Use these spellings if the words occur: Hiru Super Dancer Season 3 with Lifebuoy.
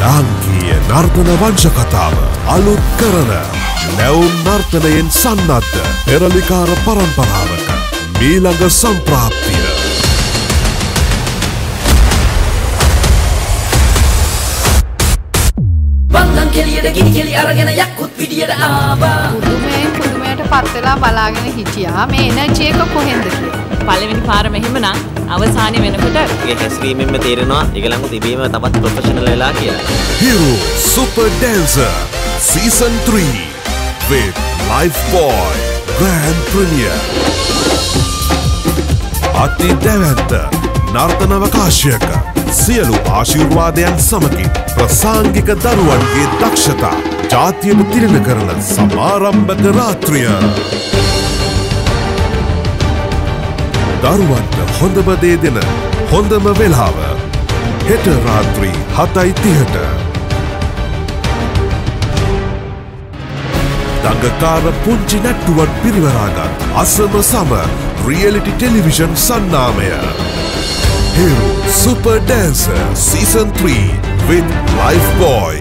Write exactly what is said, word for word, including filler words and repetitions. ಲಾಂಕಿಯ ನರ್ತನ ವಂಶಕತಾವ ಅನುಕರಣ ನೆವ್ ನರ್ತನೆಯನ್ ಸನ್ನದ್ಧ ಪೆರಲಿಕಾರ ಪರಂಪರಾವಕ ಮೀಲಂಗ ಸಂಪ್ರಾಪ್ತಿಯ ಬಂಗಂ ಕೆಲಿಯದ ಗಿನಿ ಕೆಲಿ ಅರಗೆನ ಯಕ್ಕುತ್ ಪಿಡಿಯದ ಆವ ಕುಡುಮೆ ಕುಡುಮೆಟ ಪತ್ತೆಲಾ ಬಲಾಗೆನ ಹಿಟಿಯಾ ಮೇ ಎನರ್ಜಿ එක කොහෙන්ද කියලා පළවෙනි පාරම එහෙමනම් අවසානයේ වෙනකොට ඒ හැසිරීමෙන්ම තේරෙනවා ඒගලඟ තිබීම තවත් ප්‍රොෆෙෂනල් වෙලා කියලා. Hiru Super Dancer Season three with Lifebuoy Grand Premiere. අති දෙවන්ත නර්තන අවකාශයක සියලු ආශිර්වාදයන් සමගින් ප්‍රසංගික දරුවන්ගේ දක්ෂතා ජාතියට තිරණ කරන සමාරම්භක රාත්‍රිය. දරුවන්ට හොඳම දේ දෙන හොඳම වෙලාව හෙට රාත්‍රී හතයි තිහට දඟකාර පුංචි නැට්ටුවක් පිරිවරාගත් අසම සම රියැලිටි ටෙලිවිෂන් සන්නාමය Hiru Super Dancer Season three with Lifebuoy.